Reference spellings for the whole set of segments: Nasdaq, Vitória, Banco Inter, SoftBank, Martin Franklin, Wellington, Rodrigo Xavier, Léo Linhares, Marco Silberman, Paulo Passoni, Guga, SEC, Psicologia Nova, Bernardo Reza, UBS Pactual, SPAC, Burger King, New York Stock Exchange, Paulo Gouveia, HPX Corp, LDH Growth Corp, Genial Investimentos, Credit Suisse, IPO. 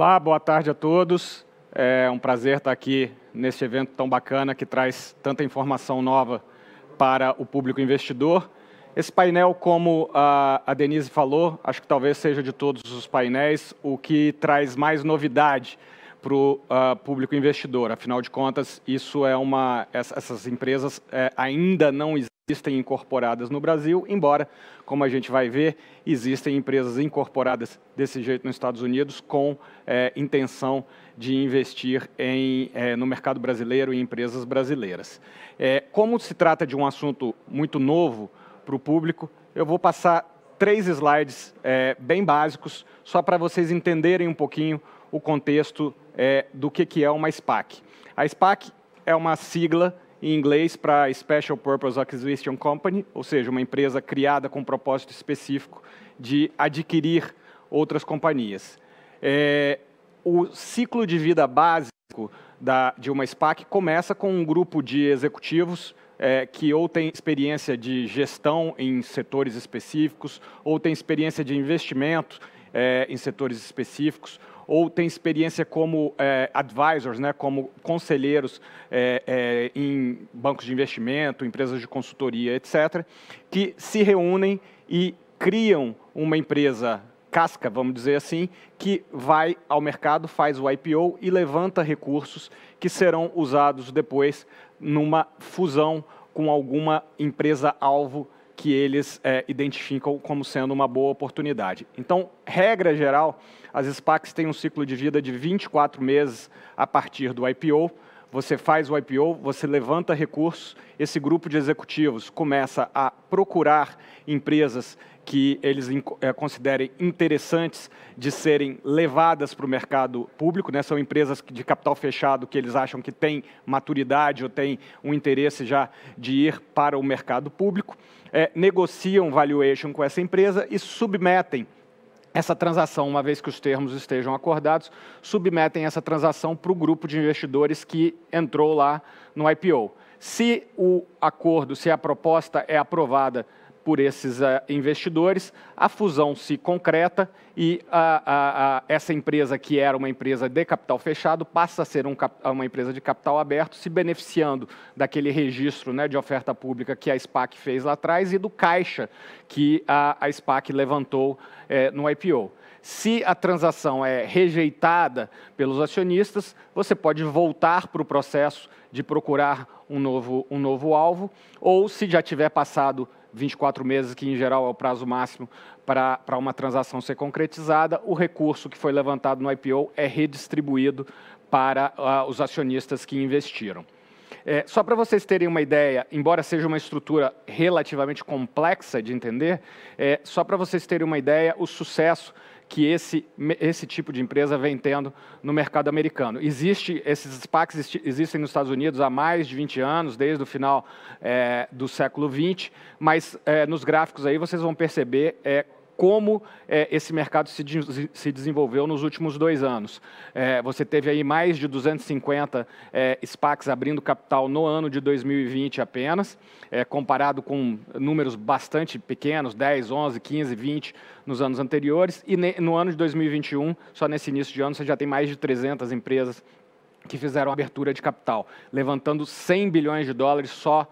Olá, boa tarde a todos. É um prazer estar aqui neste evento tão bacana que traz tanta informação nova para o público investidor. Esse painel, como a Denise falou, acho que talvez seja de todos os painéis o que traz mais novidade para o público investidor. Afinal de contas, isso é essas empresas ainda não existem incorporadas no Brasil, embora, como a gente vai ver, existem empresas incorporadas desse jeito nos Estados Unidos com intenção de investir no mercado brasileiro e em empresas brasileiras. Como se trata de um assunto muito novo para o público, eu vou passar 3 slides bem básicos, só para vocês entenderem um pouquinho o contexto do que é uma SPAC. A SPAC é uma sigla em inglês para Special Purpose Acquisition Company, ou seja, uma empresa criada com um propósito específico de adquirir outras companhias. O ciclo de vida básico de uma SPAC começa com um grupo de executivos que ou tem experiência de gestão em setores específicos, ou tem experiência de investimento em setores específicos, ou tem experiência como advisors, né, como conselheiros em bancos de investimento, empresas de consultoria, etc., que se reúnem e criam uma empresa casca, vamos dizer assim, que vai ao mercado, faz o IPO e levanta recursos que serão usados depois numa fusão com alguma empresa-alvo que eles identificam como sendo uma boa oportunidade. Então, regra geral, as SPACs têm um ciclo de vida de 24 meses a partir do IPO. Você faz o IPO, você levanta recursos, esse grupo de executivos começa a procurar empresas que eles considerem interessantes de serem levadas para o mercado público, né? São empresas de capital fechado que eles acham que têm maturidade ou têm um interesse já de ir para o mercado público, negociam valuation com essa empresa e submetem essa transação, uma vez que os termos estejam acordados, submetem essa transação para o grupo de investidores que entrou lá no IPO. Se o acordo, se a proposta é aprovada por esses investidores, a fusão se concreta e essa empresa, que era uma empresa de capital fechado, passa a ser uma empresa de capital aberto, se beneficiando daquele registro, né, de oferta pública que a SPAC fez lá atrás e do caixa que a SPAC levantou no IPO. Se a transação é rejeitada pelos acionistas, você pode voltar para o processo de procurar um novo alvo, ou se já tiver passado 24 meses, que em geral é o prazo máximo para uma transação ser concretizada, o recurso que foi levantado no IPO é redistribuído para os acionistas que investiram. Só para vocês terem uma ideia, embora seja uma estrutura relativamente complexa de entender, só para vocês terem uma ideia, o sucesso que esse tipo de empresa vem tendo no mercado americano. Esses SPACs existem nos Estados Unidos há mais de 20 anos, desde o final do século XX, mas nos gráficos aí vocês vão perceber como esse mercado se desenvolveu nos últimos 2 anos. Você teve aí mais de 250 SPACs abrindo capital no ano de 2020 apenas, comparado com números bastante pequenos, 10, 11, 15, 20 nos anos anteriores. E no ano de 2021, só nesse início de ano, você já tem mais de 300 empresas que fizeram abertura de capital, levantando 100 bilhões de dólares só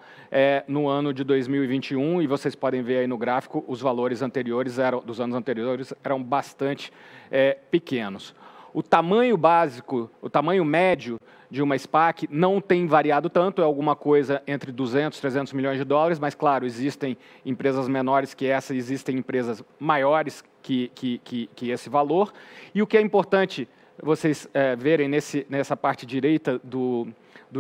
no ano de 2021, e vocês podem ver aí no gráfico, os valores anteriores dos anos anteriores eram bastante pequenos. O tamanho básico, o tamanho médio de uma SPAC não tem variado tanto, é alguma coisa entre 200 e 300 milhões de dólares, mas, claro, existem empresas menores que essa, existem empresas maiores que esse valor. E o que é importante vocês verem nessa parte direita do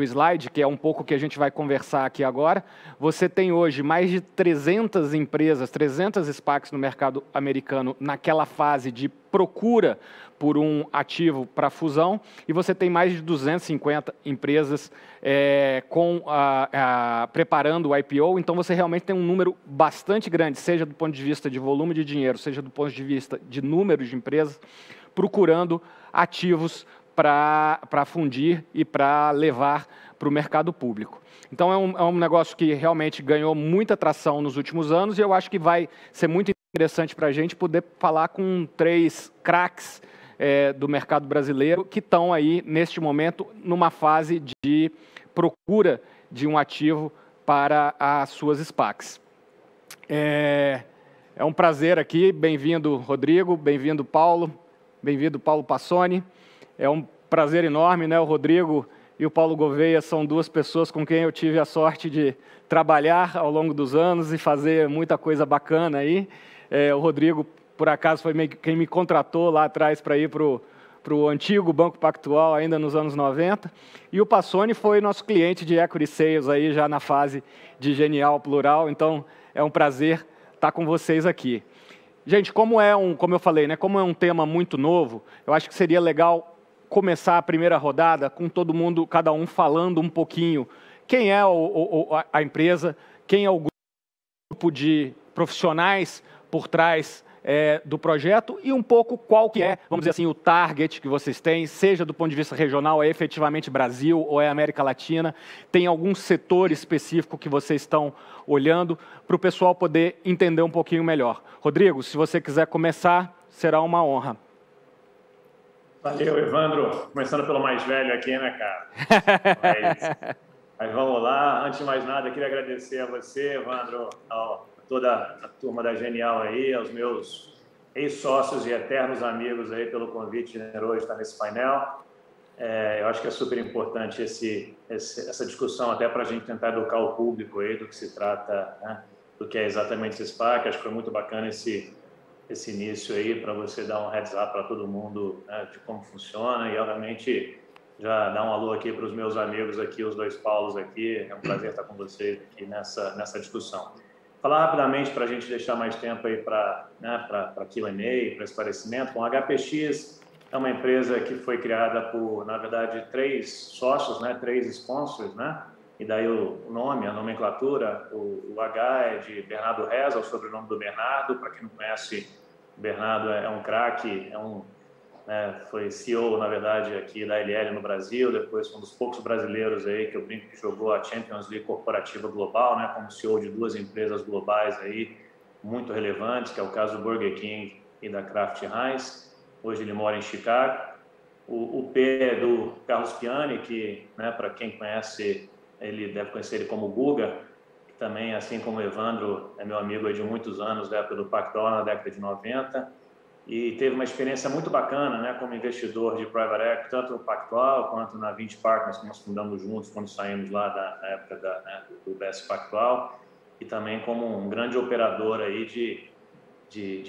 slide, que é um pouco o que a gente vai conversar aqui agora, você tem hoje mais de 300 empresas, 300 SPACs no mercado americano naquela fase de procura por um ativo para fusão, e você tem mais de 250 empresas preparando o IPO, então você realmente tem um número bastante grande, seja do ponto de vista de volume de dinheiro, seja do ponto de vista de número de empresas, procurando ativos para fundir e para levar para o mercado público. Então, é um negócio que realmente ganhou muita tração nos últimos anos, e eu acho que vai ser muito interessante para a gente poder falar com 3 craques do mercado brasileiro, que estão aí, neste momento, numa fase de procura de um ativo para as suas SPACs. É um prazer aqui, bem-vindo Rodrigo, bem-vindo Paulo Passoni. É um prazer enorme, né? O Rodrigo e o Paulo Gouveia são duas pessoas com quem eu tive a sorte de trabalhar ao longo dos anos e fazer muita coisa bacana aí. O Rodrigo, por acaso, foi quem me contratou lá atrás para ir para o antigo Banco Pactual, ainda nos anos 90. E o Passoni foi nosso cliente de Equity Sales aí, já na fase de Genial Plural. Então, é um prazer estar com vocês aqui. Gente, como eu falei, né, como é um tema muito novo, eu acho que seria legal começar a primeira rodada com todo mundo, cada um falando um pouquinho quem é a empresa, quem é o grupo de profissionais por trás do projeto e um pouco qual que é, vamos dizer assim, o target que vocês têm, seja do ponto de vista regional, é efetivamente Brasil ou é América Latina, tem algum setor específico que vocês estão olhando para o pessoal poder entender um pouquinho melhor. Rodrigo, se você quiser começar, será uma honra. Valeu, Evandro. Começando pelo mais velho aqui, né, cara? Mas vamos lá. Antes de mais nada, queria agradecer a você, Evandro, toda a turma da Genial aí, aos meus ex-sócios e eternos amigos aí pelo convite generoso de estar nesse painel. Eu acho que é super importante essa discussão até para a gente tentar educar o público aí do que se trata, né, do que é exatamente esse SPAC. Acho que foi muito bacana esse início aí para você dar um heads up para todo mundo, né, de como funciona e, obviamente, já dar um alô aqui para os meus amigos aqui, os dois Paulos aqui. É um prazer estar com vocês aqui nessa discussão. Falar rapidamente para a gente deixar mais tempo aí para Q&A, para esclarecimento. Bom, a HPX é uma empresa que foi criada por, na verdade, três sócios, né, três sponsors, né, e daí o nome, a nomenclatura, o H é de Bernardo Reza, o sobrenome do Bernardo. Para quem não conhece, o Bernardo é um craque, foi CEO, na verdade, aqui da LL no Brasil, depois um dos poucos brasileiros aí que eu brinco que jogou a Champions League Corporativa Global, né, como CEO de duas empresas globais aí muito relevantes, que é o caso do Burger King e da Kraft Heinz. Hoje ele mora em Chicago. O P é do Carlos Piani, que, né, para quem conhece, ele deve conhecer ele como Guga, que também, assim como o Evandro, é meu amigo aí de muitos anos, da época do Pac-Dor, na década de 90. E teve uma experiência muito bacana, né, como investidor de Private Equity, tanto no Pactual quanto na Vinci Partners, que nós fundamos juntos quando saímos lá da época do UBS Pactual, e também como um grande operador aí de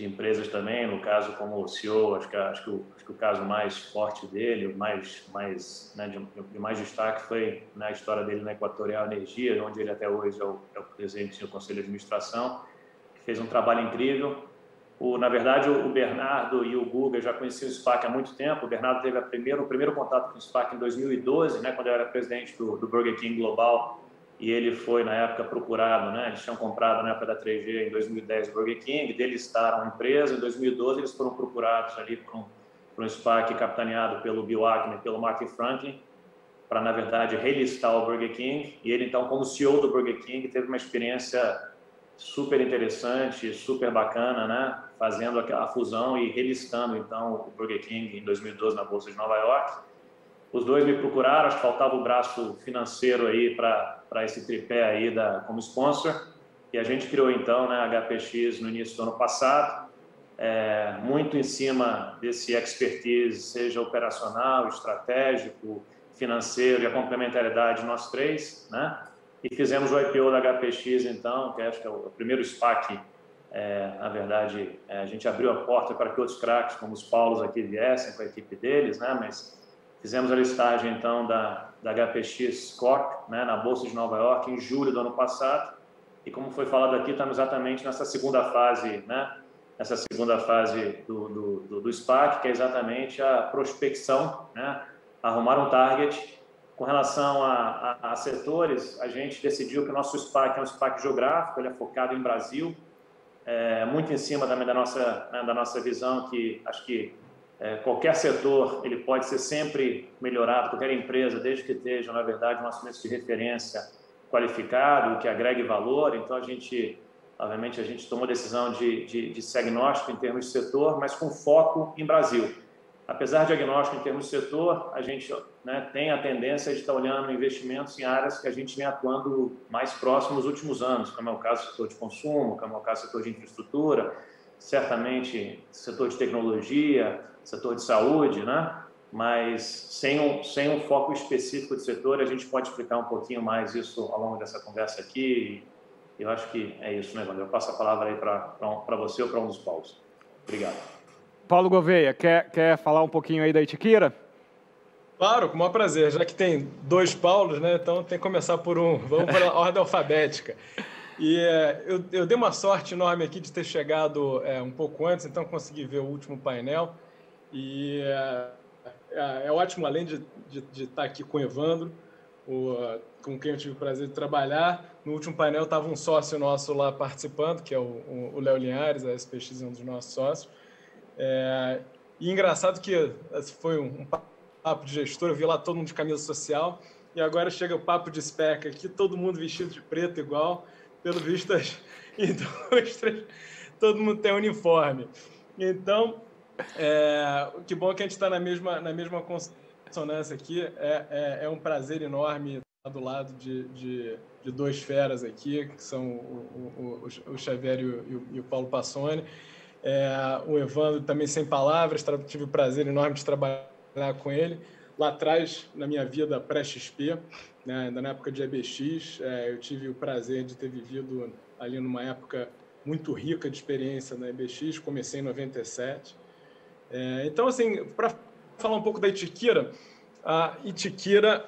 empresas também, no caso como o CEO, acho que o caso mais forte dele, de mais destaque foi na história dele na Equatorial Energia, onde ele até hoje é o presidente do Conselho de Administração, que fez um trabalho incrível. Na verdade, o Bernardo e o Guga já conheciam o SPAC há muito tempo. O Bernardo teve o primeiro contato com o SPAC em 2012, né, quando eu era presidente do Burger King Global, e ele foi, na época, procurado, né, eles tinham comprado na época da 3G em 2010 o Burger King, delistaram a empresa, em 2012 eles foram procurados ali por um SPAC capitaneado pelo Bill Wagner e pelo Martin Franklin, para, na verdade, relistar o Burger King, e ele, então, como CEO do Burger King, teve uma experiência super interessante, super bacana, né, fazendo a fusão e relistando, então, o Burger King em 2012 na Bolsa de Nova York. Os dois me procuraram, acho que faltava o braço financeiro aí para esse tripé aí como sponsor, e a gente criou, então, né, a HPX no início do ano passado, muito em cima desse expertise, seja operacional, estratégico, financeiro e a complementariedade de nós três, né, e fizemos o IPO da HPX, então, que acho que é o primeiro SPAC. Na verdade, a gente abriu a porta para que outros craques, como os Paulos aqui, viessem com a equipe deles, né? Mas fizemos a listagem, então, da HPX Corp, né, na Bolsa de Nova York, em julho do ano passado. E como foi falado aqui, estamos exatamente nessa segunda fase, né, nessa segunda fase do SPAC, que é exatamente a prospecção, né, arrumar um target. Com relação a setores, a gente decidiu que o nosso SPAC é um SPAC geográfico, ele é focado em Brasil, muito em cima também da nossa visão, que acho que qualquer setor ele pode ser sempre melhorado, qualquer empresa, desde que esteja, na verdade, um assinante de referência qualificado, que agregue valor. Então, a gente tomou a decisão de ser agnóstico em termos de setor, mas com foco em Brasil. apesar de agnóstico em termos de setor, a gente tem a tendência de estar olhando investimentos em áreas que a gente vem atuando mais próximo nos últimos anos, como é o caso do setor de consumo, como é o caso do setor de infraestrutura, certamente setor de tecnologia, setor de saúde, mas sem um foco específico de setor. A gente pode explicar um pouquinho mais isso ao longo dessa conversa aqui. Eu acho que é isso, Evandro? Eu passo a palavra aí para você ou para um dos Paulos. Obrigado. Paulo Gouveia, quer falar um pouquinho aí da Itiquira? Claro, com o maior prazer. Já que tem dois Paulos, então tem que começar por um. Vamos pela ordem alfabética. E eu dei uma sorte enorme aqui de ter chegado um pouco antes, então consegui ver o último painel. E é ótimo, além de estar aqui com o Evandro, com quem eu tive o prazer de trabalhar. No último painel estava um sócio nosso lá participando, que é o Léo Linhares, a SPX é um dos nossos sócios. E engraçado que foi um papo de gestor, eu vi lá todo mundo de camisa social, e agora chega o papo de SPEC aqui, todo mundo vestido de preto igual, pelo visto todo mundo tem uniforme. Então, que bom que a gente está na mesma consonância aqui, é um prazer enorme estar do lado de dois feras aqui, que são o Xavier e o Paulo Passoni. O Evandro também sem palavras, tive o prazer enorme de trabalhar com ele. Lá atrás, na minha vida pré-XP, ainda na época de EBX, eu tive o prazer de ter vivido ali numa época muito rica de experiência na EBX, comecei em 97. Então, assim, para falar um pouco da Itiquira, a Itiquira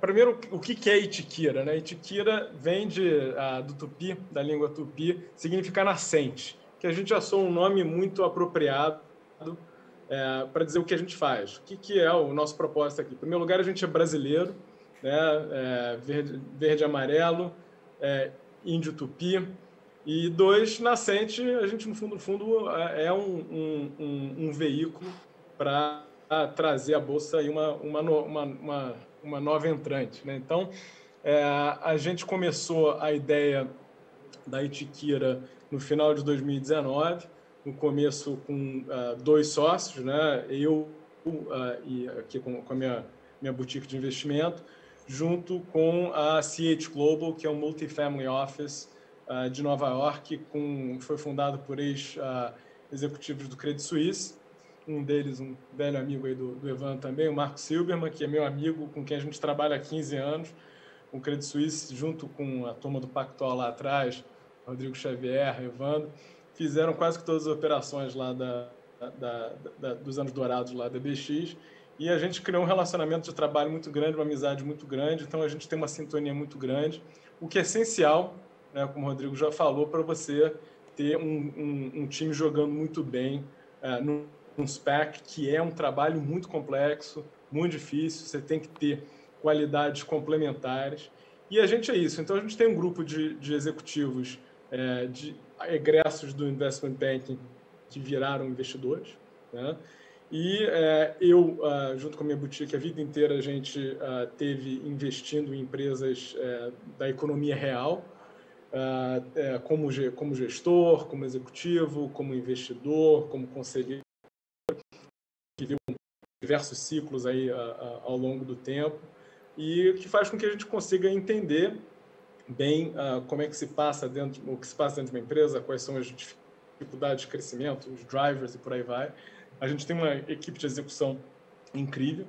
primeiro, o que é Itiquira? Itiquira vem do tupi, da língua tupi, significa nascente. Que a gente achou um nome muito apropriado para dizer o que a gente faz, o que é o nosso propósito aqui. Em primeiro lugar, a gente é brasileiro, verde amarelo, índio tupi, e dois, nascente, a gente, no fundo é um veículo para trazer à Bolsa aí uma nova entrante. Então, a gente começou a ideia da Itiquira no final de 2019, no começo com dois sócios, eu e aqui com a minha boutique de investimento, junto com a CH Global, que é um multifamily office de Nova York, foi fundado por ex-executivos do Credit Suisse, um deles, um velho amigo aí do Evan também, o Marco Silberman, que é meu amigo, com quem a gente trabalha há 15 anos, com o Credit Suisse, junto com a turma do Pactual lá atrás, Rodrigo Xavier, Evandro, fizeram quase que todas as operações lá dos anos dourados lá da BX, e a gente criou um relacionamento de trabalho muito grande, uma amizade muito grande, então a gente tem uma sintonia muito grande, o que é essencial, como o Rodrigo já falou, para você ter um time jogando muito bem num SPAC, que é um trabalho muito complexo, muito difícil, você tem que ter qualidades complementares. E a gente é isso. Então, a gente tem um grupo de executivos, de egressos do investment banking que viraram investidores. E eu, junto com a minha boutique, a vida inteira a gente teve investindo em empresas da economia real, como gestor, como executivo, como investidor, como conselheiro, que viu diversos ciclos aí ao longo do tempo. E o que faz com que a gente consiga entender bem como é que se passa dentro de uma empresa, quais são as dificuldades de crescimento, os drivers e por aí vai. A gente tem uma equipe de execução incrível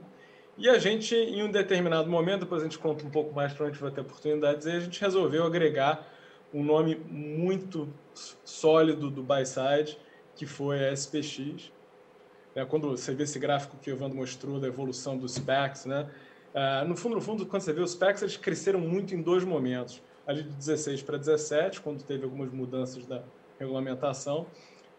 e a gente, em um determinado momento, depois a gente conta um pouco mais para onde vai ter oportunidades, e a gente resolveu agregar um nome muito sólido do buy-side, que foi a SPX. Quando você vê esse gráfico que o Evandro mostrou da evolução dos SPACs, no fundo, quando você vê os SPACs, eles cresceram muito em dois momentos. Ali de 16 para 17, quando teve algumas mudanças da regulamentação.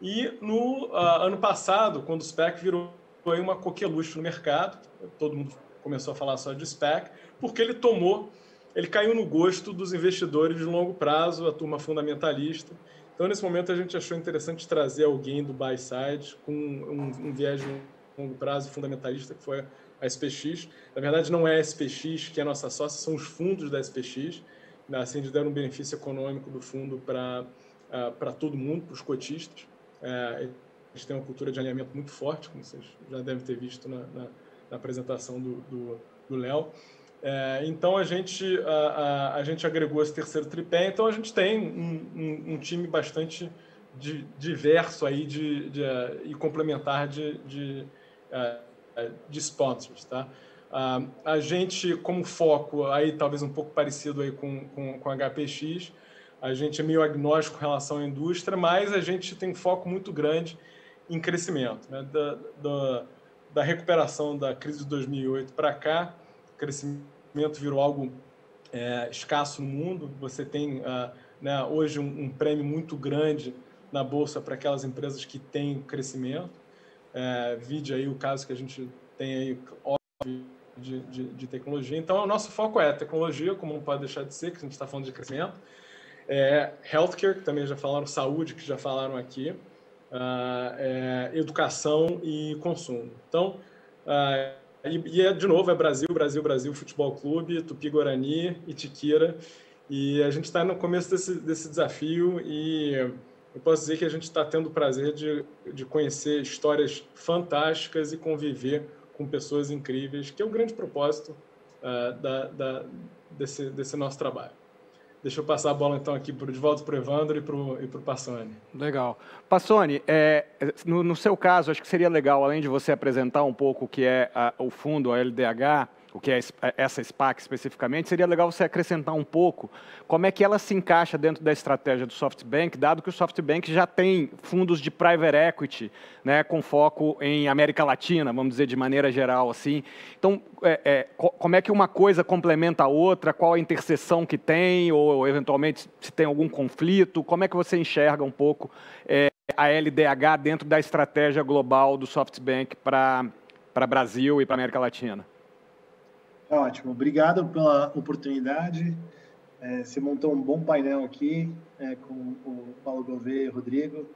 E no ano passado, quando o SPAC virou uma coqueluche no mercado, todo mundo começou a falar só de SPAC, porque ele caiu no gosto dos investidores de longo prazo, a turma fundamentalista. Então, nesse momento, a gente achou interessante trazer alguém do buy-side com um viés de longo prazo fundamentalista, que foi a SPX. Na verdade, não é a SPX que é a nossa sócia, são os fundos da SPX. Assim, eles deram um benefício econômico do fundo para todo mundo, para os cotistas. Eles têm uma cultura de alinhamento muito forte, como vocês já devem ter visto na apresentação do Léo. Então, a gente agregou esse terceiro tripé. Então, a gente tem um time bastante diverso aí e complementar de sponsors, tá? A gente, como foco, aí talvez um pouco parecido aí com HPX, a gente é meio agnóstico em relação à indústria, mas a gente tem um foco muito grande em crescimento, né? Da recuperação da crise de 2008 para cá, o crescimento virou algo escasso no mundo. Você tem né, hoje um prêmio muito grande na Bolsa para aquelas empresas que têm crescimento. Vide aí o caso que a gente tem aí, óbvio, de tecnologia. Então, o nosso foco é tecnologia, como não pode deixar de ser, que a gente está falando de crescimento. Healthcare, que também já falaram, saúde, que já falaram aqui, educação e consumo. Então, de novo, é Brasil, Brasil, Brasil, Futebol Clube, Tupi-Guarani, Itiquira. E a gente está no começo desse desafio e eu posso dizer que a gente está tendo o prazer de conhecer histórias fantásticas e conviver com pessoas incríveis, que é o grande propósito desse nosso trabalho. Deixa eu passar a bola, então, aqui de volta para o Evandro e para o Passoni. Legal. Passoni, no seu caso, acho que seria legal, além de você apresentar um pouco o que é o fundo, a LDH, o que é essa SPAC especificamente, seria legal você acrescentar um pouco como é que ela se encaixa dentro da estratégia do SoftBank, dado que o SoftBank já tem fundos de private equity, né, com foco em América Latina, vamos dizer de maneira geral assim. Então, como é que uma coisa complementa a outra, qual a interseção que tem, ou eventualmente se tem algum conflito, como é que você enxerga um pouco a LDH dentro da estratégia global do SoftBank para Brasil e para América Latina? Ótimo, obrigado pela oportunidade. Você montou um bom painel aqui com o Paulo Gouveia e o Rodrigo.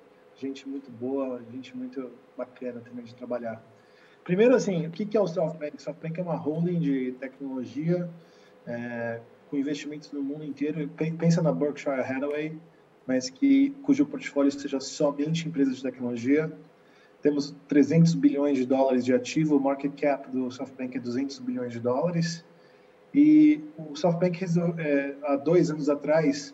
Gente muito boa, gente muito bacana também de trabalhar. Primeiro, assim, o que é o SoftBank? O SoftBank é uma holding de tecnologia com investimentos no mundo inteiro. Pensa na Berkshire Hathaway, mas cujo portfólio seja somente empresas de tecnologia. Temos 300 bilhões de dólares de ativo, o market cap do SoftBank é 200 bilhões de dólares. E o SoftBank, há 2 anos atrás,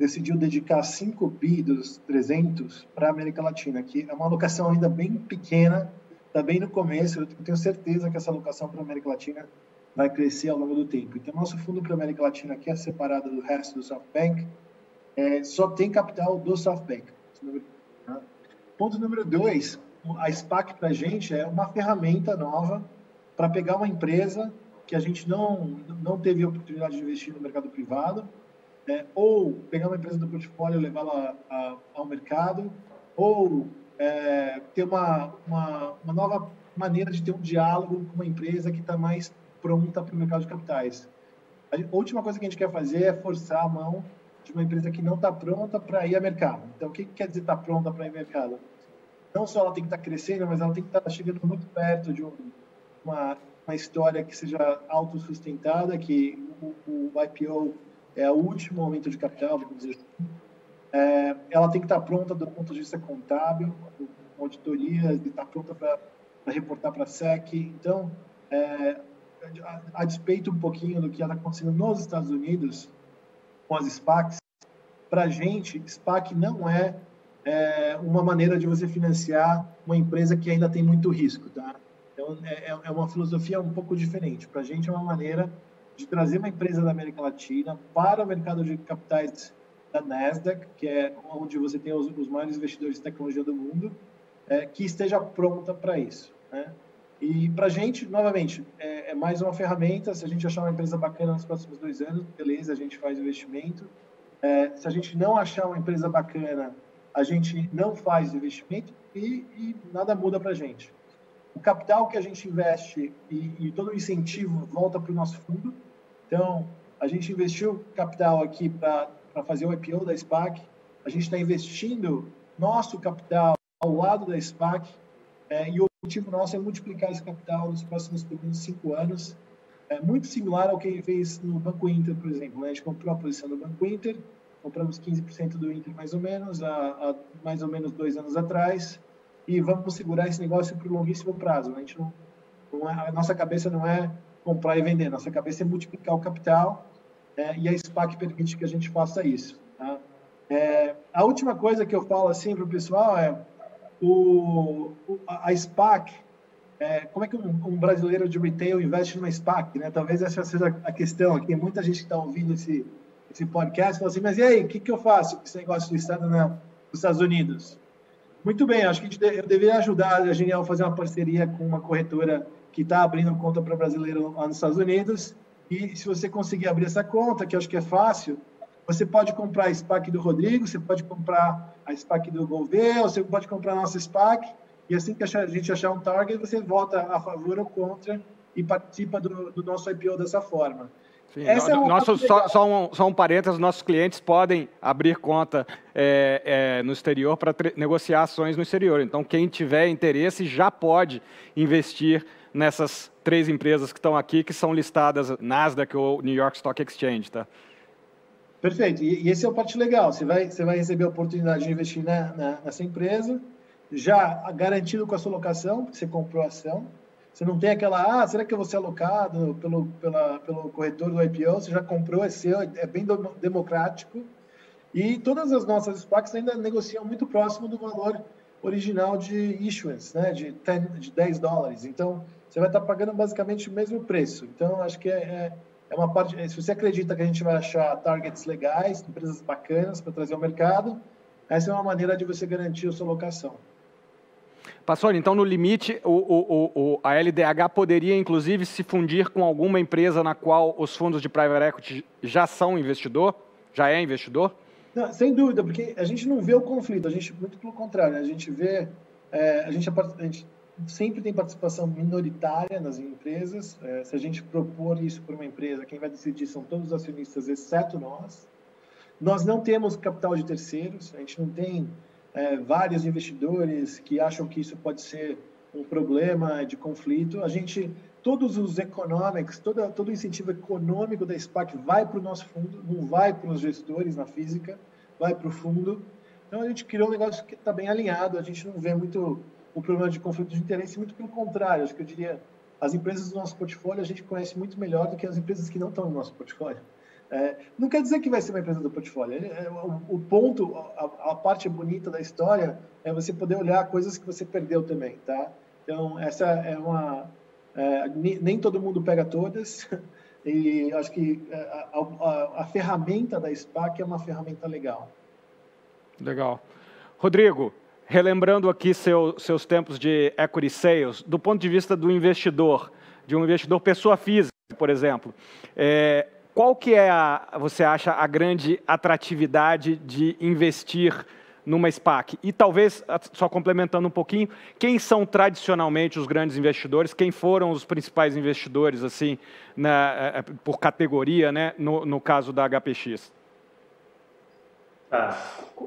decidiu dedicar 5 bi dos 300 para a América Latina, que é uma alocação ainda bem pequena, está bem no começo. Eu tenho certeza que essa alocação para a América Latina vai crescer ao longo do tempo. Então, nosso fundo para a América Latina, que é separado do resto do SoftBank, só tem capital do SoftBank. Ponto número 2. A SPAC para a gente é uma ferramenta nova para pegar uma empresa que a gente não teve a oportunidade de investir no mercado privado, ou pegar uma empresa do portfólio e levá-la ao mercado, ou ter uma nova maneira de ter um diálogo com uma empresa que está mais pronta para o mercado de capitais. A última coisa que a gente quer fazer é forçar a mão de uma empresa que não está pronta para ir ao mercado. Então, o que quer dizer estar pronta para ir ao mercado? Não só ela tem que estar crescendo, mas ela tem que estar chegando muito perto de uma história que seja autossustentada, que o IPO é o último aumento de capital, vamos dizer assim. Ela tem que estar pronta do ponto de vista contábil, com auditorias, estar pronta para reportar para a SEC. Então, a despeito um pouquinho do que está acontecendo nos Estados Unidos, com as SPACs, para a gente, SPAC não é uma maneira de você financiar uma empresa que ainda tem muito risco, tá? Então, é uma filosofia um pouco diferente. Para a gente é uma maneira de trazer uma empresa da América Latina para o mercado de capitais da Nasdaq, que é onde você tem os maiores investidores de tecnologia do mundo, que esteja pronta para isso, né? E para a gente, novamente, é mais uma ferramenta. Se a gente achar uma empresa bacana nos próximos 2 anos, beleza, a gente faz o investimento. Se a gente não achar uma empresa bacana, a gente não faz investimento e nada muda para a gente. O capital que a gente investe e todo o incentivo volta para o nosso fundo. Então, a gente investiu capital aqui para fazer o IPO da SPAC. A gente está investindo nosso capital ao lado da SPAC, e o objetivo nosso é multiplicar esse capital nos próximos 5 anos. É muito similar ao que ele fez no Banco Inter, por exemplo, né? A gente comprou a posição do Banco Inter, compramos 15% do Inter mais ou menos, há mais ou menos 2 anos atrás, e vamos segurar esse negócio para o longuíssimo prazo. Né? A gente a nossa cabeça não é comprar e vender, nossa cabeça é multiplicar o capital, e a SPAC permite que a gente faça isso. Tá? A última coisa que eu falo assim para o pessoal é a SPAC. Como é que um brasileiro de retail investe numa SPAC? Né? Talvez essa seja a questão. Tem muita gente que está ouvindo esse podcast e fala assim, mas e aí, o que eu faço com esse negócio do Estado nos Estados Unidos? Muito bem, acho que eu deveria ajudar a Genial a fazer uma parceria com uma corretora que está abrindo conta para brasileiro lá nos Estados Unidos. E se você conseguir abrir essa conta, que eu acho que é fácil, você pode comprar a SPAC do Rodrigo, você pode comprar a SPAC do Gouveia, você pode comprar a nossa SPAC. E assim que a gente achar um target, você vota a favor ou contra e participa do nosso IPO dessa forma. Sim, só um parênteses, nossos clientes podem abrir conta no exterior para negociar ações no exterior. Então, quem tiver interesse já pode investir nessas 3 empresas que estão aqui, que são listadas Nasdaq ou New York Stock Exchange. Tá? Perfeito. E esse é o parte legal. Você vai receber a oportunidade de investir nessa empresa, já garantido com a sua locação, porque você comprou a ação. Você não tem aquela, será que eu vou ser alocado pelo corretor do IPO? Você já comprou, é seu, é bem democrático. E todas as nossas SPACs ainda negociam muito próximo do valor original de issuance, né? De $10. Então, você vai estar pagando basicamente o mesmo preço. Então, acho que é uma parte... Se você acredita que a gente vai achar targets legais, empresas bacanas para trazer ao mercado, essa é uma maneira de você garantir a sua locação. Passoni, então, no limite, a LDH poderia, inclusive, se fundir com alguma empresa na qual os fundos de private equity já são investidor? Já é investidor? Não, sem dúvida, porque a gente não vê o conflito, muito pelo contrário, né? A gente vê... a gente sempre tem participação minoritária nas empresas. Se a gente propor isso para uma empresa, quem vai decidir são todos os acionistas, exceto nós. Nós não temos capital de terceiros, a gente não tem... vários investidores que acham que isso pode ser um problema de conflito. Todos os economics, todo o incentivo econômico da SPAC vai para o nosso fundo, não vai para os gestores na física, vai para o fundo. Então, a gente criou um negócio que está bem alinhado, a gente não vê muito o problema de conflito de interesse, muito pelo contrário. Acho que eu diria, as empresas do nosso portfólio a gente conhece muito melhor do que as empresas que não estão no nosso portfólio. Não quer dizer que vai ser uma empresa do portfólio. A parte bonita da história é você poder olhar coisas que você perdeu também, tá? Então, essa é uma... nem todo mundo pega todas, e acho que a ferramenta da SPAC é uma ferramenta legal. Legal. Rodrigo, relembrando aqui seus tempos de equity sales, do ponto de vista do investidor, de um investidor pessoa física, por exemplo, qual que é, você acha, a grande atratividade de investir numa SPAC? E talvez, só complementando um pouquinho, quem são tradicionalmente os grandes investidores? Quem foram os principais investidores, assim, por categoria, né, no caso da HPX?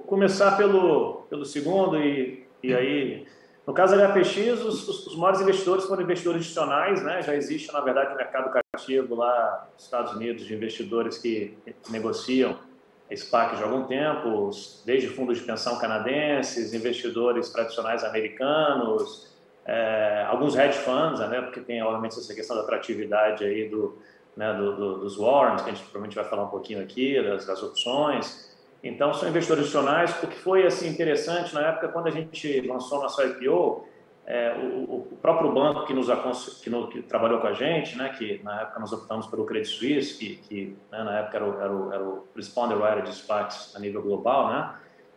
Começar pelo segundo e aí... No caso da HPX, os maiores investidores foram investidores institucionais, né? Já existe, na verdade, um mercado cativo lá nos Estados Unidos de investidores que negociam SPAC já há algum tempo, desde fundos de pensão canadenses, investidores tradicionais americanos, alguns hedge funds, né? Porque tem, obviamente, essa questão da atratividade aí dos warrants, que a gente provavelmente vai falar um pouquinho aqui, das opções. Então, são investidores adicionais. O que foi assim, interessante, na época, quando a gente lançou nossa IPO, o próprio banco que trabalhou com a gente, né, que na época nós optamos pelo Credit Suisse, que né, na época era o responder-writer de SPACs a nível global, né?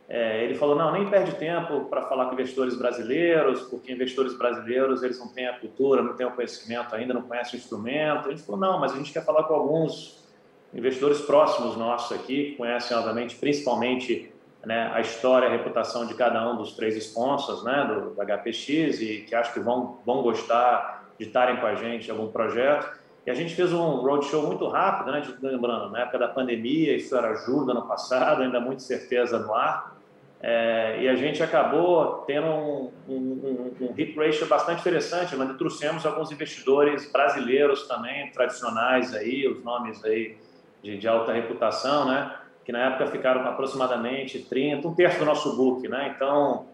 Ele falou, não, nem perde tempo para falar com investidores brasileiros, porque investidores brasileiros eles não têm a cultura, não têm o conhecimento ainda, não conhecem o instrumento. A gente falou, não, mas a gente quer falar com alguns investidores próximos nossos aqui, que conhecem, obviamente, principalmente né, a história, a reputação de cada um dos 3 sponsors né, do HPX e que acho que vão gostar de estarem com a gente em algum projeto. E a gente fez um roadshow muito rápido, né, lembrando, na época da pandemia, isso era julho do ano passado, ainda muita incerteza no ar. E a gente acabou tendo um hit ratio bastante interessante, mas trouxemos alguns investidores brasileiros também, tradicionais aí, os nomes aí, de alta reputação, né? Que na época ficaram aproximadamente 30, um terço do nosso book, né? Então,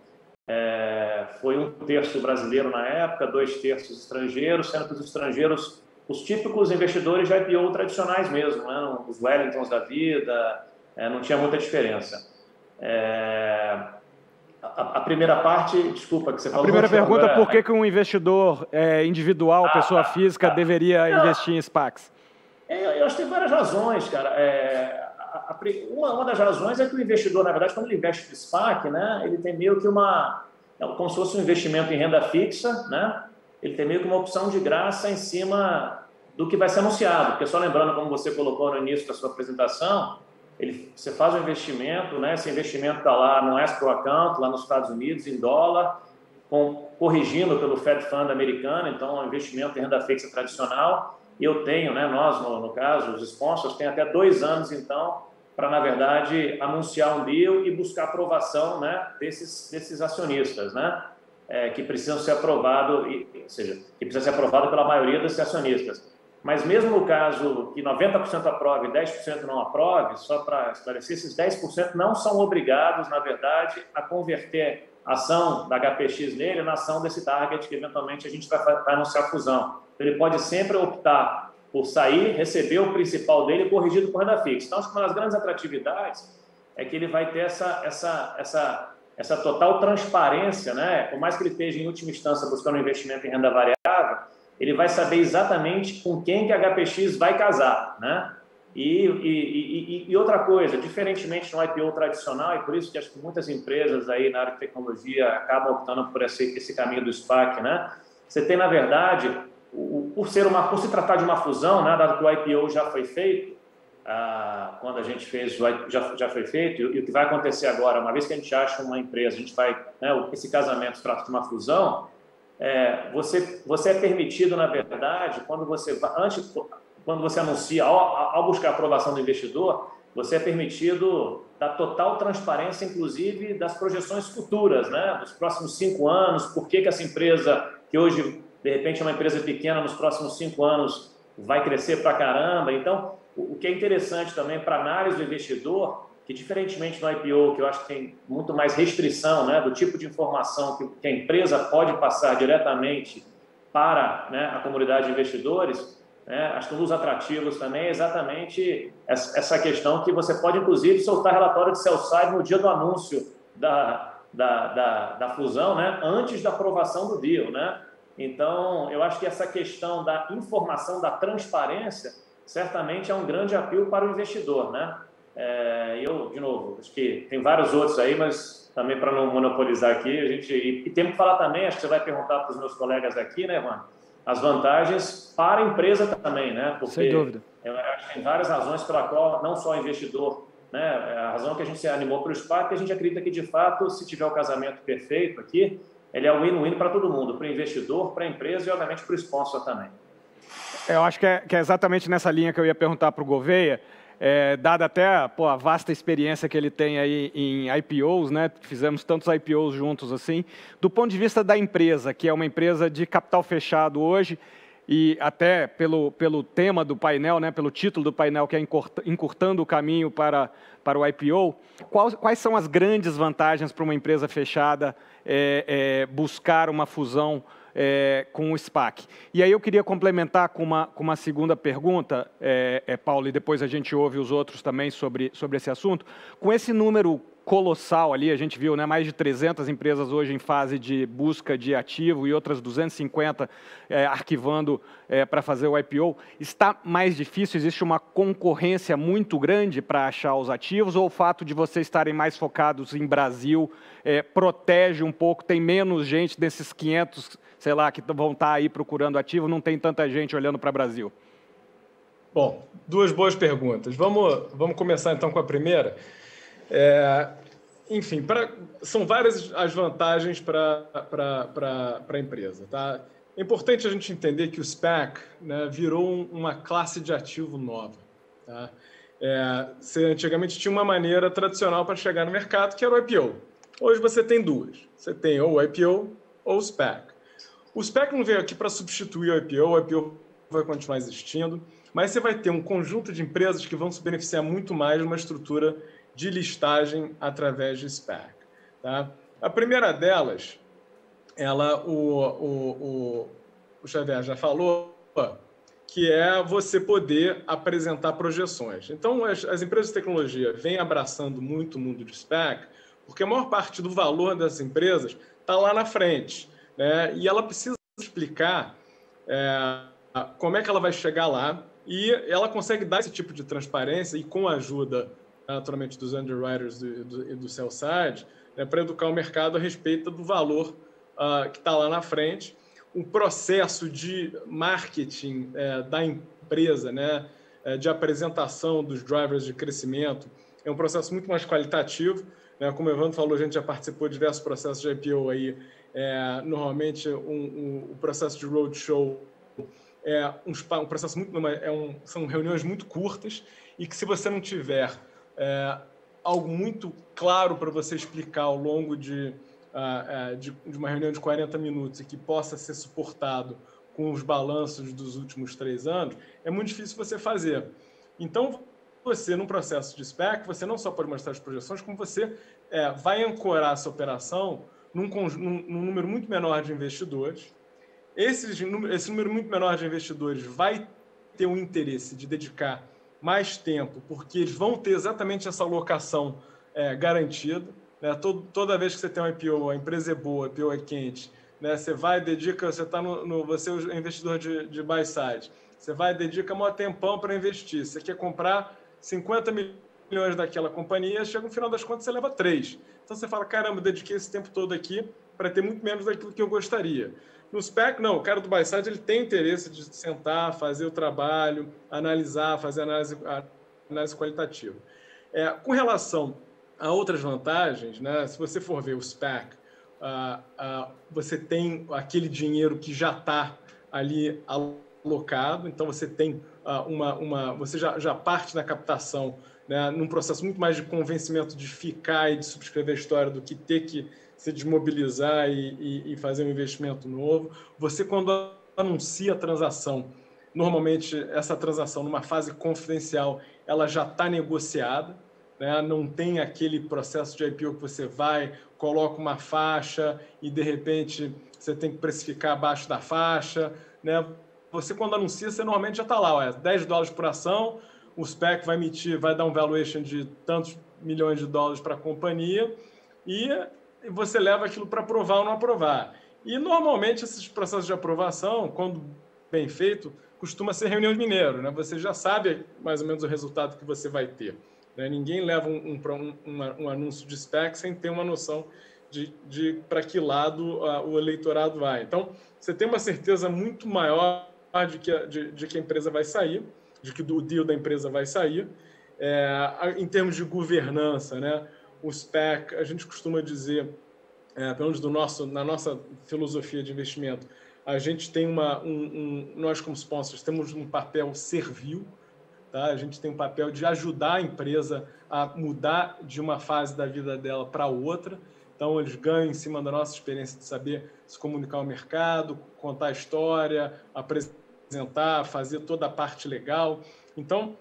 Foi 1/3 brasileiro na época, 2/3 estrangeiros, sendo que os estrangeiros, os típicos investidores de IPO tradicionais mesmo, né? Os Wellingtons da vida, não tinha muita diferença. A primeira parte, desculpa, que você falou... A primeira pergunta, agora, por que um investidor individual, pessoa física, deveria investir em SPACs? Eu acho que tem várias razões, cara. Uma das razões é que o investidor, na verdade, quando ele investe no SPAC, né, ele tem meio que uma... como se fosse um investimento em renda fixa, né? Ele tem meio que uma opção de graça em cima do que vai ser anunciado. Porque só lembrando, como você colocou no início da sua apresentação, você faz um investimento, né? Esse investimento está lá no escrow account, lá nos Estados Unidos, em dólar, corrigindo pelo Fed Fund americano, então é um investimento em renda fixa tradicional. E eu tenho, né, nós, no caso, os sponsors, tem até 2 anos, então, para, na verdade, anunciar um deal e buscar aprovação, né, desses acionistas, né, que precisam ser aprovados, ou seja, que precisa ser aprovado pela maioria desses acionistas. Mas mesmo no caso que 90% aprove e 10% não aprove, só para esclarecer, esses 10% não são obrigados, na verdade, a converter a ação da HPX nele na ação desse target que, eventualmente, a gente vai anunciar a fusão. Então, ele pode sempre optar por sair, receber o principal dele corrigido por renda fixa. Então, acho que uma das grandes atratividades é que ele vai ter essa total transparência, né? Por mais que ele esteja, em última instância, buscando um investimento em renda variável, ele vai saber exatamente com quem que a HPX vai casar, né? E outra coisa, diferentemente de um IPO tradicional, e por isso que acho que muitas empresas aí na área de tecnologia acabam optando por esse caminho do SPAC, né? Você tem, na verdade... Por se tratar de uma fusão, né, dado que o IPO já foi feito, quando a gente fez, já foi feito, e o que vai acontecer agora, uma vez que a gente acha uma empresa, a gente vai, né, esse casamento trata de uma fusão, você é permitido, na verdade, quando você anuncia, ao buscar a aprovação do investidor, você é permitido dar total transparência, inclusive, das projeções futuras, né, dos próximos 5 anos, por que essa empresa que hoje... De repente, uma empresa pequena, nos próximos 5 anos, vai crescer pra caramba. Então, o que é interessante também para análise do investidor, que diferentemente do IPO, que eu acho que tem muito mais restrição, né, do tipo de informação que a empresa pode passar diretamente para, né, a comunidade de investidores, né, acho que um dos atrativos também é exatamente essa questão que você pode, inclusive, soltar relatório de sell-side no dia do anúncio da fusão, né, antes da aprovação do deal, né? Então, eu acho que essa questão da informação, da transparência, certamente é um grande apelo para o investidor, né? Eu, de novo, acho que tem vários outros aí, mas também para não monopolizar aqui, a gente... E temos que falar também, acho que você vai perguntar para os meus colegas aqui, né, Evandro? As vantagens para a empresa também, né? Porque, sem dúvida, eu acho que tem várias razões pela qual, não só o investidor, né? A razão que a gente se animou para o SPAC, que a gente acredita que, de fato, se tiver o casamento perfeito aqui, ele é um win-win para todo mundo, para o investidor, para a empresa e, obviamente, para o sponsor também. Eu acho que é exatamente nessa linha que eu ia perguntar para o Gouveia, dada até a vasta experiência que ele tem aí em IPOs, né? Fizemos tantos IPOs juntos assim. Do ponto de vista da empresa, que é uma empresa de capital fechado hoje, e até pelo tema do painel, né, pelo título do painel, que é Encurtando o Caminho para o IPO, quais são as grandes vantagens para uma empresa fechada buscar uma fusão com o SPAC? E aí eu queria complementar com uma segunda pergunta, Paulo, e depois a gente ouve os outros também sobre esse assunto. Com esse número colossal ali, a gente viu, né, mais de 300 empresas hoje em fase de busca de ativo e outras 250 arquivando para fazer o IPO. Está mais difícil? Existe uma concorrência muito grande para achar os ativos, ou o fato de vocês estarem mais focados em Brasil protege um pouco, tem menos gente desses 500, sei lá, que vão estar aí procurando ativo, não tem tanta gente olhando para o Brasil? Bom, duas boas perguntas. Vamos começar então com a primeira. Enfim, são várias as vantagens para a empresa, tá? É importante a gente entender que o SPAC, né, virou uma classe de ativo nova, tá? Você antigamente tinha uma maneira tradicional para chegar no mercado, que era o IPO. Hoje você tem duas. Você tem ou o IPO ou o SPAC. O SPAC não veio aqui para substituir o IPO vai continuar existindo, mas você vai ter um conjunto de empresas que vão se beneficiar muito mais de uma estrutura de listagem através de SPAC, tá? A primeira delas, o Xavier já falou, que é você poder apresentar projeções. Então, as empresas de tecnologia vêm abraçando muito o mundo de SPAC, porque a maior parte do valor das empresas está lá na frente, né? E ela precisa explicar como é que ela vai chegar lá, e ela consegue dar esse tipo de transparência, e com a ajuda, naturalmente, dos underwriters e do sell side, né, para educar o mercado a respeito do valor que está lá na frente. O processo de marketing da empresa, né, de apresentação dos drivers de crescimento, é um processo muito mais qualitativo, né? Como o Evandro falou, a gente já participou de diversos processos de IPO aí. Normalmente, o processo de roadshow um processo muito, são reuniões muito curtas, e que, se você não tiver algo muito claro para você explicar ao longo de uma reunião de 40 minutos e que possa ser suportado com os balanços dos últimos 3 anos, é muito difícil você fazer. Então, você, num processo de SPAC, você não só pode mostrar as projeções, como você vai ancorar essa operação num número muito menor de investidores. Esse número muito menor de investidores vai ter o interesse de dedicar mais tempo, porque eles vão ter exatamente essa alocação garantida. Né? Toda vez que você tem um IPO, a empresa é boa, a IPO é quente, né? Você vai, dedica, você é o investidor de buy side, você vai, dedica um tempão para investir, você quer comprar 50 milhões daquela companhia, chega no final das contas, você leva 3. Então você fala, caramba, eu dediquei esse tempo todo aqui para ter muito menos daquilo que eu gostaria. No SPAC, não, o cara do buy side, ele tem interesse de sentar, fazer o trabalho, analisar, fazer análise qualitativa. Com relação há outras vantagens, né? Se você for ver o SPAC, você tem aquele dinheiro que já está ali alocado, então você tem você já parte da captação, né? Num processo muito mais de convencimento de ficar e de subscrever a história do que ter que se desmobilizar e fazer um investimento novo. Você, quando anuncia a transação, normalmente essa transação, numa fase confidencial, ela já está negociada. Não tem aquele processo de IPO que você vai, coloca uma faixa e, de repente, você tem que precificar abaixo da faixa. Né? Você, quando anuncia, você normalmente já está lá, ó, $10 por ação, o SPAC vai emitir, vai dar um valuation de tantos milhões de dólares para a companhia, e você leva aquilo para aprovar ou não aprovar. E, normalmente, esses processos de aprovação, quando bem feito, costuma ser reunião de mineiro. Né? Você já sabe mais ou menos o resultado que você vai ter. Ninguém leva um anúncio de SPAC sem ter uma noção de para que lado o eleitorado vai. Então, você tem uma certeza muito maior de que a empresa vai sair, de que o deal da empresa vai sair. Em termos de governança, né? O SPAC, a gente costuma dizer, pelo menos na nossa filosofia de investimento, a gente tem nós como sponsors temos um papel servil. Tá? A gente tem um papel de ajudar a empresa a mudar de uma fase da vida dela para outra. Então, eles ganham em cima da nossa experiência de saber se comunicar ao mercado, contar a história, apresentar, fazer toda a parte legal. Então,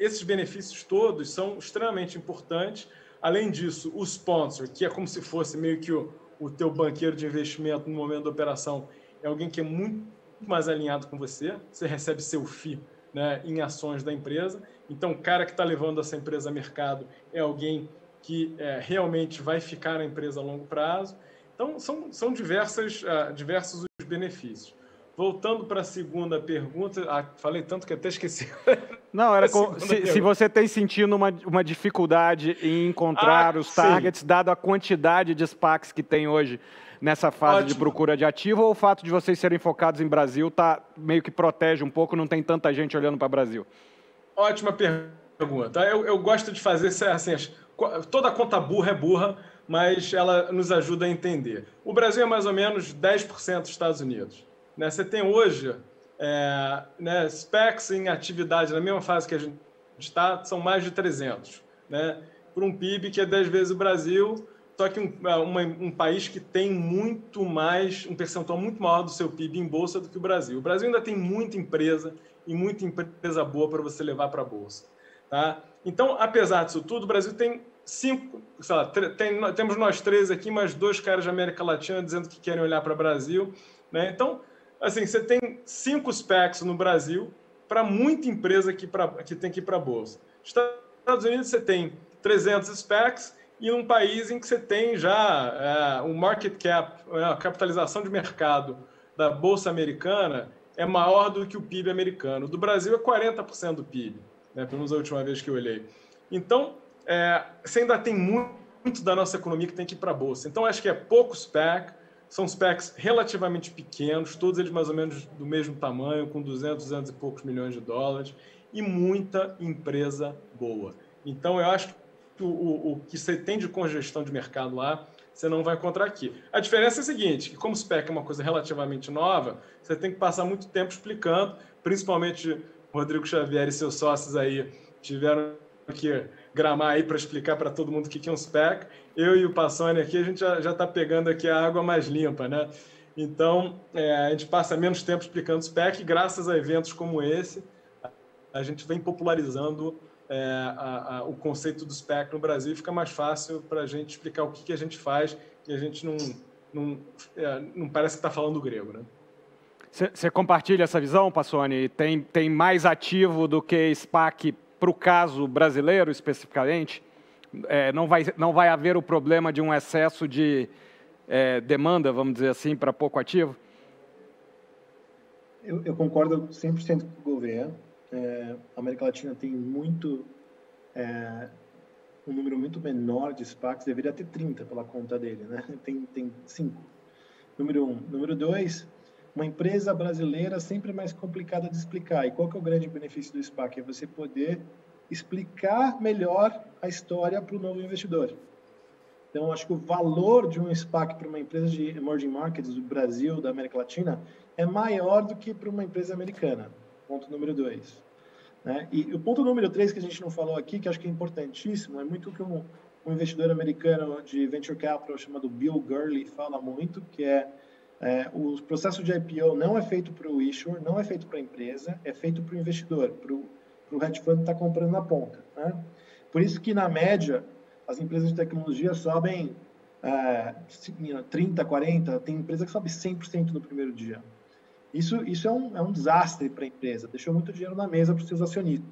esses benefícios todos são extremamente importantes. Além disso, o sponsor, que é como se fosse meio que o teu banqueiro de investimento no momento da operação, é alguém que é muito mais alinhado com você. Você recebe seu FII, né, em ações da empresa. Então, o cara que está levando essa empresa a mercado é alguém que realmente vai ficar na empresa a longo prazo. Então, são diversos os benefícios. Voltando para a segunda pergunta, falei tanto que até esqueci. Não, era se você tem sentido uma dificuldade em encontrar os targets, sim, dado a quantidade de SPACs que tem hoje nessa fase, ótimo, de procura de ativo, ou o fato de vocês serem focados em Brasil meio que protege um pouco, não tem tanta gente olhando para o Brasil? Ótima pergunta. Eu gosto de fazer assim, toda conta burra é burra, mas ela nos ajuda a entender. O Brasil é mais ou menos 10% dos Estados Unidos. Né? Você tem hoje né, SPACs em atividade, na mesma fase que a gente está, são mais de 300. Né? Por um PIB que é 10 vezes o Brasil. Só que um país que tem muito mais, um percentual muito maior do seu PIB em bolsa do que o Brasil. O Brasil ainda tem muita empresa, e muita empresa boa para você levar para a bolsa. Tá? Então, apesar disso tudo, o Brasil tem temos nós três aqui, mais dois caras da América Latina dizendo que querem olhar para o Brasil, né? Então, assim, você tem 5 SPACs no Brasil para muita empresa que tem que ir para a Bolsa. Estados Unidos você tem 300 SPACs e um país em que você tem já o market cap, a capitalização de mercado da Bolsa Americana é maior do que o PIB americano. Do Brasil é 40% do PIB, né? Pelo menos a última vez que eu olhei. Então, você ainda tem muito da nossa economia que tem que ir para a Bolsa. Então, acho que é pouco SPAC, são SPACs relativamente pequenos, todos eles mais ou menos do mesmo tamanho, com 200, 200 e poucos milhões de dólares, e muita empresa boa. Então, eu acho que o que você tem de congestão de mercado lá, você não vai encontrar aqui. A diferença é a seguinte, que como SPAC é uma coisa relativamente nova, você tem que passar muito tempo explicando, principalmente o Rodrigo Xavier e seus sócios aí tiveram que gramar aí para explicar para todo mundo o que é um SPAC. Eu e o Passoni aqui, a gente já está pegando aqui a água mais limpa, né? Então, a gente passa menos tempo explicando SPAC e graças a eventos como esse, a gente vem popularizando o conceito do SPAC no Brasil e fica mais fácil para a gente explicar o que a gente faz e a gente não parece que está falando grego, né? Você compartilha essa visão, Passoni? Tem mais ativo do que SPAC para o caso brasileiro, especificamente? Não vai haver o problema de um excesso de demanda, vamos dizer assim, para pouco ativo? Eu concordo 100% com o governo. A América Latina tem um número muito menor de SPACs, deveria ter 30 pela conta dele, né? Tem 5. Número 1. Número 2, uma empresa brasileira sempre mais complicada de explicar. E qual que é o grande benefício do SPAC? É você poder explicar melhor a história para o novo investidor. Então, acho que o valor de um SPAC para uma empresa de emerging markets do Brasil, da América Latina, é maior do que para uma empresa americana. Ponto número 2. Né? E o ponto número 3 que a gente não falou aqui, que acho que é importantíssimo, é muito que um investidor americano de venture capital chamado Bill Gurley fala muito, que o processo de IPO não é feito para o issuer, não é feito para a empresa, é feito para o investidor, para o hedge fund que está comprando na ponta. Né? Por isso que, na média, as empresas de tecnologia sobem 30%, 40%, tem empresa que sobe 100% no primeiro dia. Isso é um desastre para a empresa, deixou muito dinheiro na mesa para os seus acionistas.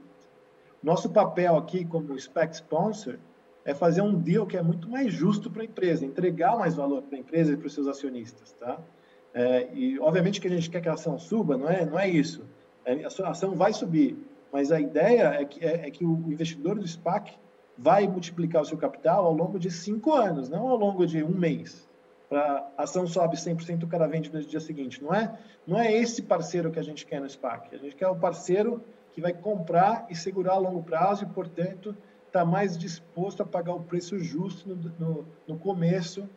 Nosso papel aqui, como SPAC Sponsor, é fazer um deal que é muito mais justo para a empresa, entregar mais valor para a empresa e para os seus acionistas. Tá? E, obviamente, que a gente quer que a ação suba, não é isso. A ação vai subir, mas a ideia é que o investidor do SPAC vai multiplicar o seu capital ao longo de 5 anos, não ao longo de um mês. A ação sobe 100%, o cara vende no dia seguinte. Não é esse parceiro que a gente quer no SPAC. A gente quer o parceiro que vai comprar e segurar a longo prazo e, portanto, está mais disposto a pagar o preço justo no começo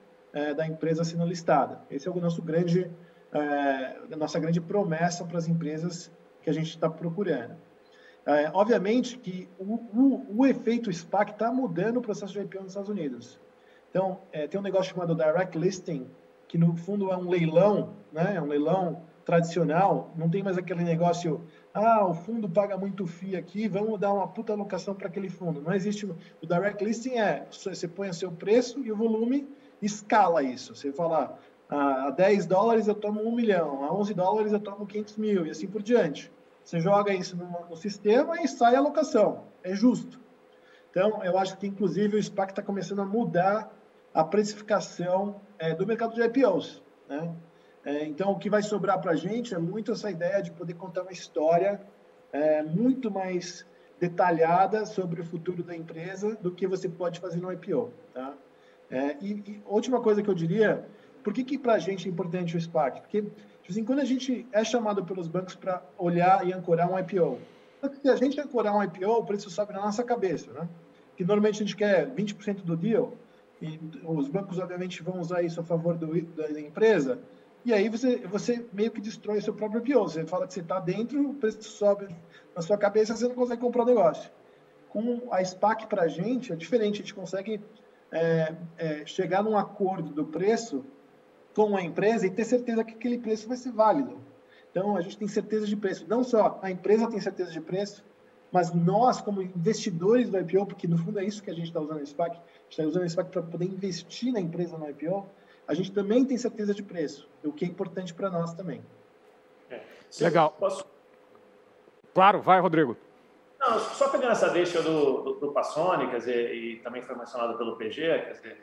da empresa sendo listada. Esse é o nosso nossa grande promessa para as empresas que a gente está procurando. Obviamente que o efeito SPAC está mudando o processo de IPO nos Estados Unidos. Então, tem um negócio chamado direct listing, que no fundo é um leilão, né? É um leilão tradicional, não tem mais aquele negócio, o fundo paga muito FII aqui, vamos dar uma puta alocação para aquele fundo. Não existe. O direct listing você põe o seu preço e o volume escala isso. Você fala, a $10 eu tomo 1 milhão, a $11 eu tomo 500 mil, e assim por diante. Você joga isso no sistema e sai a alocação. É justo. Então, eu acho que, inclusive, o SPAC está começando a mudar a precificação do mercado de IPOs. Né? Então, o que vai sobrar para a gente é muito essa ideia de poder contar uma história muito mais detalhada sobre o futuro da empresa do que você pode fazer no IPO. Tá? E última coisa que eu diria, por que para a gente é importante o SPAC? Porque, assim, quando a gente é chamado pelos bancos para olhar e ancorar um IPO, se a gente ancorar um IPO, o preço sobe na nossa cabeça. Né? Que normalmente a gente quer 20% do deal, e os bancos, obviamente, vão usar isso a favor da empresa, e aí você meio que destrói seu próprio IPO. Você fala que você está dentro, o preço sobe na sua cabeça, você não consegue comprar o negócio. Com a SPAC para a gente, é diferente, a gente consegue chegar num acordo do preço com a empresa e ter certeza que aquele preço vai ser válido. Então, a gente tem certeza de preço. Não só a empresa tem certeza de preço, Mas nós, como investidores do IPO, porque no fundo é isso que a gente está usando a SPAC, a gente está usando a SPAC para poder investir na empresa no IPO, a gente também tem certeza de preço, o que é importante para nós também. É. Legal. Posso... Claro, vai, Rodrigo. Não, só pegando essa deixa do Passoni, quer dizer, e também foi mencionado pelo PG, quer dizer,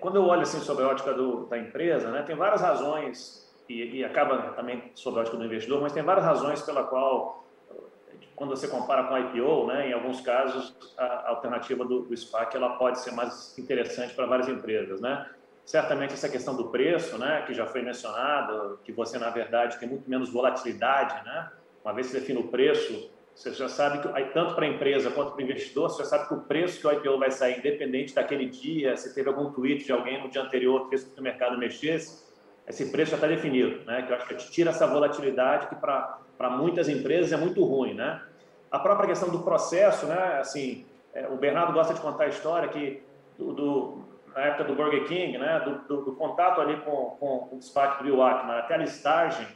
quando eu olho assim sobre a ótica da empresa, né, tem várias razões, e acaba também sobre a ótica do investidor, mas tem várias razões pela qual, quando você compara com a IPO, né, em alguns casos, a alternativa do SPAC ela pode ser mais interessante para várias empresas, né? Certamente essa questão do preço, né, que já foi mencionado, que você, na verdade, tem muito menos volatilidade, né? Uma vez que você define o preço, você já sabe que, tanto para a empresa quanto para o investidor, você já sabe que o preço que o IPO vai sair, independente daquele dia, se teve algum tweet de alguém no dia anterior, fez com que o mercado mexesse, esse preço já está definido, né? Que eu acho que tira essa volatilidade que para muitas empresas é muito ruim, né? A própria questão do processo, né? Assim, o Bernardo gosta de contar a história que na época do Burger King, né? Do contato ali com o SPAC do Bill Wagner, até a listagem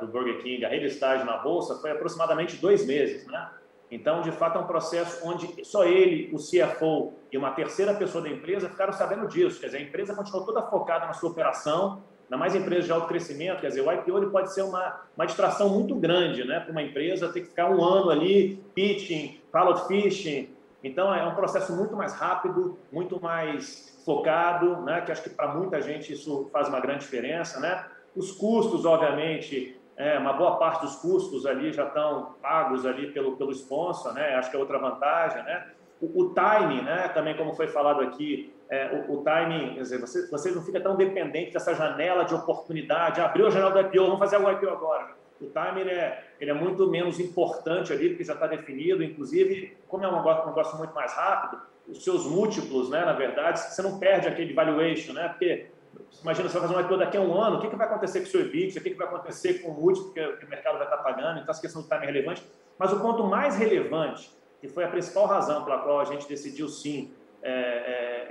do Burger King, a relistagem na Bolsa, foi aproximadamente 2 meses, né? Então, de fato, é um processo onde só ele, o CFO e uma terceira pessoa da empresa ficaram sabendo disso. Quer dizer, a empresa continuou toda focada na sua operação, ainda mais empresas de alto crescimento. Quer dizer, o IPO ele pode ser uma distração muito grande, né? Para uma empresa ter que ficar um ano ali, pitching, pallet fishing. Então, é um processo muito mais rápido, muito mais focado, né? Que acho que para muita gente isso faz uma grande diferença, né? Os custos, obviamente... uma boa parte dos custos ali já estão pagos ali pelo sponsor, né? Acho que é outra vantagem, né? O timing, né? Também como foi falado aqui, o timing, quer dizer, você não fica tão dependente dessa janela de oportunidade, abriu a janela do IPO, vamos fazer algum IPO agora. O timing ele é muito menos importante ali, porque já está definido, inclusive, como é um negócio muito mais rápido, os seus múltiplos, né? Na verdade, você não perde aquele valuation, né? Porque imagina, você vai fazer um IPO daqui a um ano, o que vai acontecer com o seu EBX, o que vai acontecer com o múltiplo que o mercado vai estar pagando, então essa questão do time é relevante. Mas o ponto mais relevante, que foi a principal razão pela qual a gente decidiu sim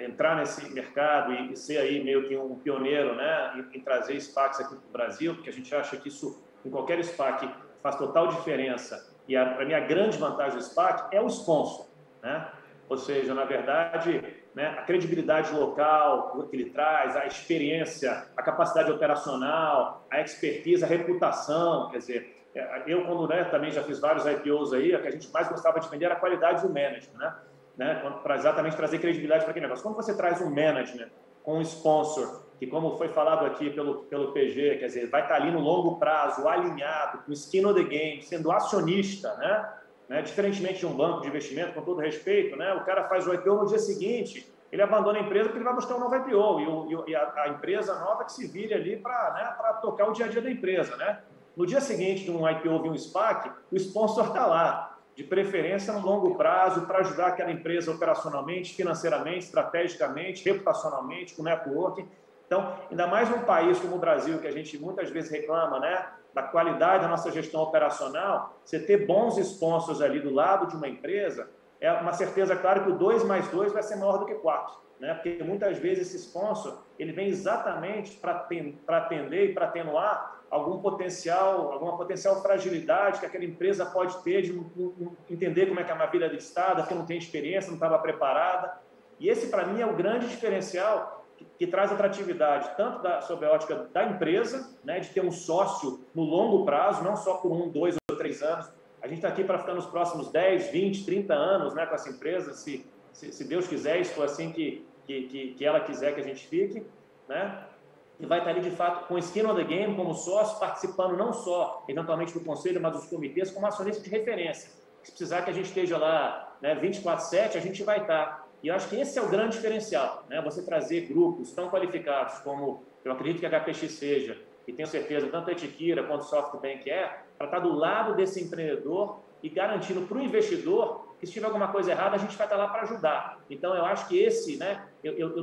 entrar nesse mercado e ser aí meio que um pioneiro, né, em trazer SPACs aqui para o Brasil, porque a gente acha que isso, em qualquer SPAC, faz total diferença. E para mim, a grande vantagem do SPAC é o sponsor, né? Ou seja, na verdade, né, a credibilidade local que ele traz, a experiência, a capacidade operacional, a expertise, a reputação. Quer dizer, eu, quando também já fiz vários IPOs aí, o que a gente mais gostava de vender era a qualidade do management, né, para exatamente trazer credibilidade para aquele negócio. Quando você traz um management com um sponsor, que como foi falado aqui pelo PG, quer dizer, vai estar ali no longo prazo, alinhado, com skin in the game, sendo acionista, né? Diferentemente de um banco de investimento, com todo respeito, né? O cara faz o IPO no dia seguinte, ele abandona a empresa porque ele vai buscar um novo IPO e a empresa nova que se vire ali para, né, para tocar o dia a dia da empresa. Né? No dia seguinte de um IPO vir um SPAC, o sponsor está lá, de preferência no longo prazo, para ajudar aquela empresa operacionalmente, financeiramente, estrategicamente, reputacionalmente, com networking. Então, ainda mais num país como o Brasil, que a gente muitas vezes reclama, né, da qualidade da nossa gestão operacional, você ter bons sponsors ali do lado de uma empresa, é uma certeza clara que o 2+2 vai ser maior do que 4, né? Porque muitas vezes esse sponsor ele vem exatamente para atender e para atenuar alguma potencial fragilidade que aquela empresa pode ter de entender como é que é uma vida listada, que não tem experiência, não estava preparada. E esse, para mim, é o grande diferencial que traz atratividade tanto sob a ótica da empresa, né, de ter um sócio no longo prazo, não só por 1, 2 ou 3 anos. A gente está aqui para ficar nos próximos 10, 20, 30 anos, né, com essa empresa, se Deus quiser, isso for assim que ela quiser que a gente fique, né, e vai estar ali, de fato, com skin on the game, como sócio, participando não só, eventualmente, do conselho, mas dos comitês, como acionista de referência. Se precisar que a gente esteja lá, né, 24/7, a gente vai estar. E eu acho que esse é o grande diferencial, né? Você trazer grupos tão qualificados como eu acredito que a HPX seja, e tenho certeza tanto a Etiquira quanto o SoftBank para estar do lado desse empreendedor e garantindo para o investidor que, se tiver alguma coisa errada, a gente vai estar lá para ajudar. Então, eu acho que esse, né? Eu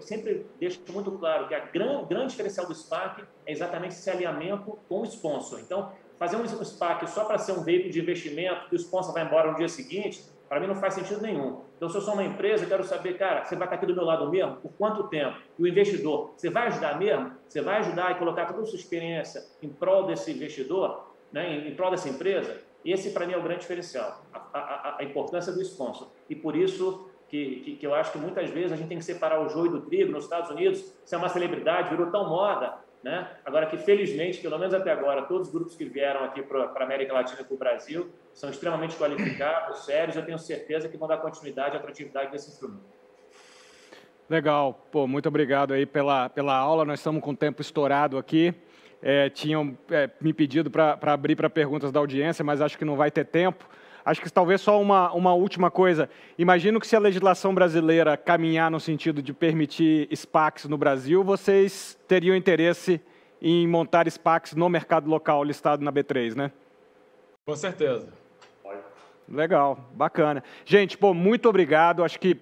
sempre deixo muito claro que a grande diferencial do SPAC é exatamente esse alinhamento com o sponsor. Então, fazer um SPAC só para ser um veículo de investimento que o sponsor vai embora no dia seguinte, para mim não faz sentido nenhum. Então, se eu sou uma empresa, eu quero saber, cara, você vai estar aqui do meu lado mesmo? Por quanto tempo? E o investidor, você vai ajudar mesmo? Você vai ajudar e colocar toda a sua experiência em prol desse investidor, né, em prol dessa empresa? Esse, para mim, é o grande diferencial, a importância do sponsor. E por isso que eu acho que muitas vezes a gente tem que separar o joio do trigo. Nos Estados Unidos, isso é uma celebridade, virou tão moda, né? Agora que, felizmente, pelo menos até agora, todos os grupos que vieram aqui para a América Latina e para o Brasil são extremamente qualificados, sérios. Eu tenho certeza que vão dar continuidade à atratividade desse instrumento. Legal. Pô, muito obrigado aí pela aula. Nós estamos com o tempo estourado aqui. Tinham me pedido para abrir para perguntas da audiência, mas acho que não vai ter tempo. Acho que talvez só uma última coisa. Imagino que se a legislação brasileira caminhar no sentido de permitir SPACs no Brasil, vocês teriam interesse em montar SPACs no mercado local listado na B3, né? Com certeza. Legal, bacana. Gente, pô, muito obrigado. Acho que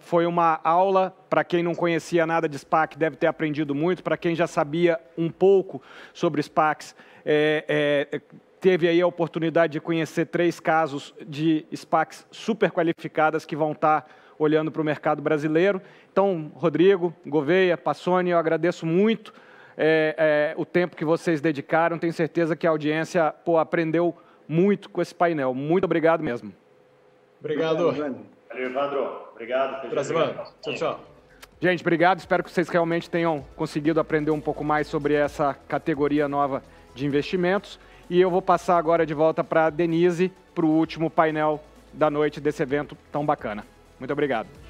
foi uma aula. Para quem não conhecia nada de SPAC, deve ter aprendido muito. Para quem já sabia um pouco sobre SPACs, teve aí a oportunidade de conhecer 3 casos de SPACs super qualificadas que vão estar olhando para o mercado brasileiro. Então, Rodrigo, Gouveia, Passoni, eu agradeço muito o tempo que vocês dedicaram. Tenho certeza que a audiência aprendeu muito com esse painel. Muito obrigado mesmo. Obrigado. Valeu, Evandro. Obrigado. Tchau, tchau. Gente, obrigado. Espero que vocês realmente tenham conseguido aprender um pouco mais sobre essa categoria nova de investimentos. E eu vou passar agora de volta para a Denise, para o último painel da noite desse evento tão bacana. Muito obrigado.